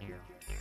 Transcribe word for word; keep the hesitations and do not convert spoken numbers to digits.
Yeah.